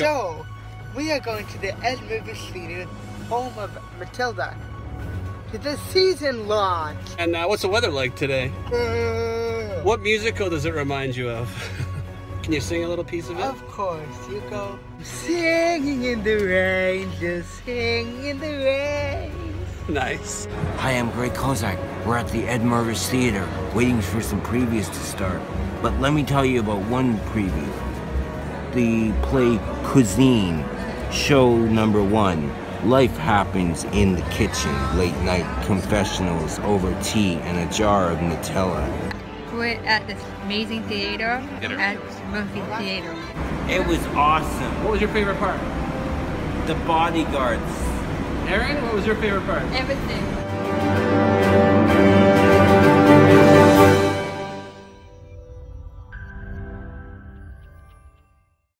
So, we are going to the Ed Mirvish Theatre, home of Matilda, to the season launch. And what's the weather like today? What musical does it remind you of? Can you sing a little piece of it? Of course, you go. Singing in the rain, just singing in the rain. Nice. Hi, I'm Greg Kozak. We're at the Ed Mirvish Theatre, waiting for some previews to start. But let me tell you about one preview. The play Cuisine, show number 1. Life happens in the kitchen, late night confessionals over tea and a jar of Nutella. We're at this amazing theater, at Mirvish Theater. It was awesome. What was your favorite part? The bodyguards. Erin, what was your favorite part? Everything.